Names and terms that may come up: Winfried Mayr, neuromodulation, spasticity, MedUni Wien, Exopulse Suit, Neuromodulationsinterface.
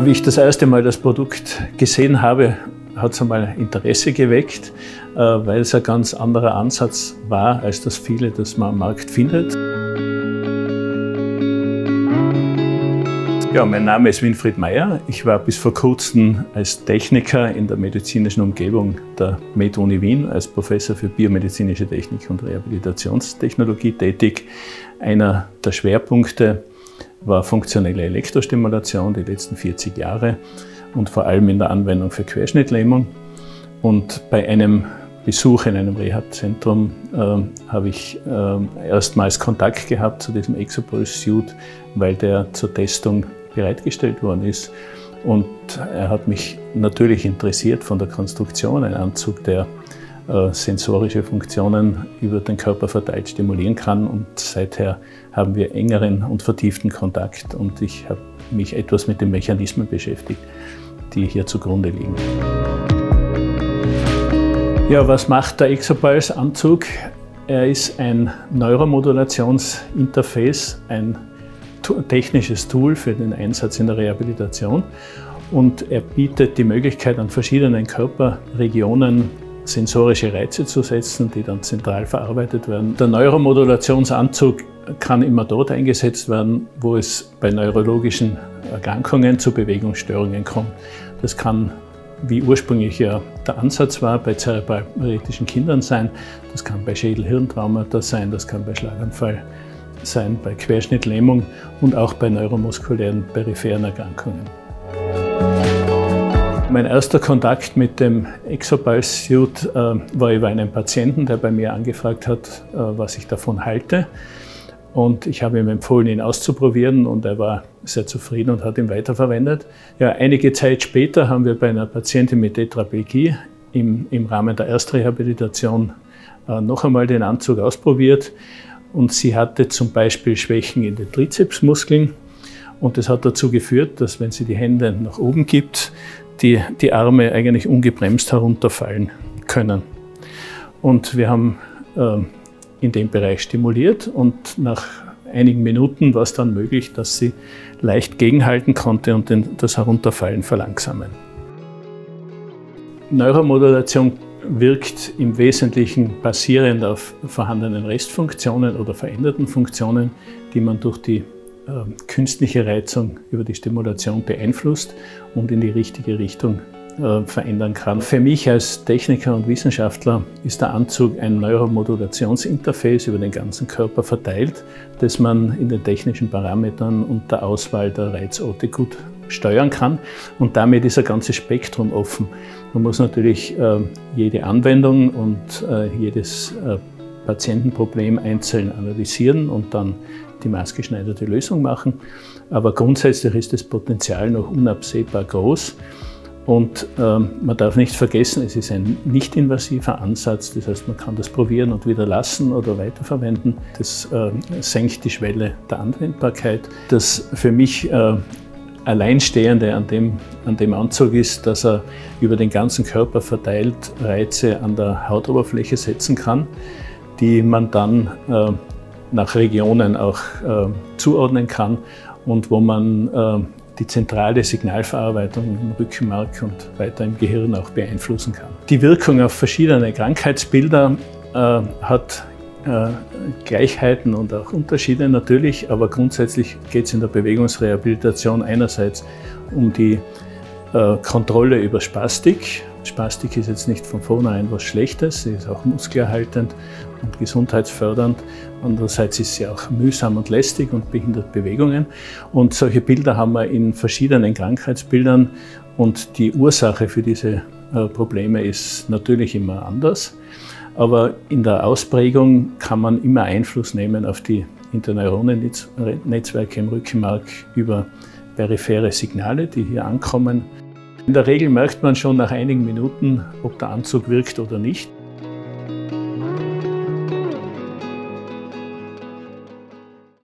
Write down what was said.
Wie ich das erste Mal das Produkt gesehen habe, hat es einmal Interesse geweckt, weil es ein ganz anderer Ansatz war, als das viele, das man am Markt findet. Ja, mein Name ist Winfried Mayr. Ich war bis vor kurzem als Techniker in der medizinischen Umgebung der MedUni Wien als Professor für biomedizinische Technik und Rehabilitationstechnologie tätig. Einer der Schwerpunkte war funktionelle Elektrostimulation die letzten 40 Jahre und vor allem in der Anwendung für Querschnittlähmung. Und bei einem Besuch in einem Rehab-Zentrum habe ich erstmals Kontakt gehabt zu diesem Exopulse Suit, weil der zur Testung bereitgestellt worden ist. Und er hat mich natürlich interessiert von der Konstruktion, ein Anzug, der sensorische Funktionen über den Körper verteilt stimulieren kann. Und seither haben wir engeren und vertieften Kontakt und ich habe mich etwas mit den Mechanismen beschäftigt, die hier zugrunde liegen. Ja, was macht der Exopulse-Anzug? Er ist ein Neuromodulationsinterface, ein technisches Tool für den Einsatz in der Rehabilitation. Und er bietet die Möglichkeit, an verschiedenen Körperregionen sensorische Reize zu setzen, die dann zentral verarbeitet werden. Der Neuromodulationsanzug kann immer dort eingesetzt werden, wo es bei neurologischen Erkrankungen zu Bewegungsstörungen kommt. Das kann, wie ursprünglich ja der Ansatz war, bei zerebralparetischem Kindern sein, das kann bei Schädel-Hirntraumata sein, das kann bei Schlaganfall sein, bei Querschnittlähmung und auch bei neuromuskulären peripheren Erkrankungen. Mein erster Kontakt mit dem Exopulse Suit war über einen Patienten, der bei mir angefragt hat, was ich davon halte. Und ich habe ihm empfohlen, ihn auszuprobieren und er war sehr zufrieden und hat ihn weiterverwendet. Ja, einige Zeit später haben wir bei einer Patientin mit Tetraplegie im Rahmen der Erstrehabilitation noch einmal den Anzug ausprobiert und sie hatte zum Beispiel Schwächen in den Trizepsmuskeln und das hat dazu geführt, dass wenn sie die Hände nach oben gibt, die Arme eigentlich ungebremst herunterfallen können. Und wir haben in dem Bereich stimuliert und nach einigen Minuten war es dann möglich, dass sie leicht gegenhalten konnte und das Herunterfallen verlangsamen. Neuromodulation wirkt im Wesentlichen basierend auf vorhandenen Restfunktionen oder veränderten Funktionen, die man durch die künstliche Reizung über die Stimulation beeinflusst und in die richtige Richtung verändern kann. Für mich als Techniker und Wissenschaftler ist der Anzug ein Neuromodulationsinterface über den ganzen Körper verteilt, das man in den technischen Parametern und der Auswahl der Reizorte gut steuern kann und damit ist ein ganzes Spektrum offen. Man muss natürlich jede Anwendung und jedes Patientenproblem einzeln analysieren und dann die maßgeschneiderte Lösung machen, aber grundsätzlich ist das Potenzial noch unabsehbar groß. Und man darf nicht vergessen, es ist ein nicht-invasiver Ansatz, das heißt, man kann das probieren und wieder lassen oder weiterverwenden. Das senkt die Schwelle der Anwendbarkeit. Das für mich Alleinstehende an dem Anzug ist, dass er über den ganzen Körper verteilt Reize an der Hautoberfläche setzen kann, die man dann nach Regionen auch zuordnen kann und wo man die zentrale Signalverarbeitung im Rückenmark und weiter im Gehirn auch beeinflussen kann. Die Wirkung auf verschiedene Krankheitsbilder hat Gleichheiten und auch Unterschiede natürlich, aber grundsätzlich geht es in der Bewegungsrehabilitation einerseits um die Kontrolle über Spastik. Spastik ist jetzt nicht von vornherein was Schlechtes, sie ist auch muskelerhaltend und gesundheitsfördernd. Andererseits ist sie auch mühsam und lästig und behindert Bewegungen. Und solche Bilder haben wir in verschiedenen Krankheitsbildern und die Ursache für diese Probleme ist natürlich immer anders. Aber in der Ausprägung kann man immer Einfluss nehmen auf die Interneuronennetzwerke im Rückenmark über periphere Signale, die hier ankommen. In der Regel merkt man schon nach einigen Minuten, ob der Anzug wirkt oder nicht.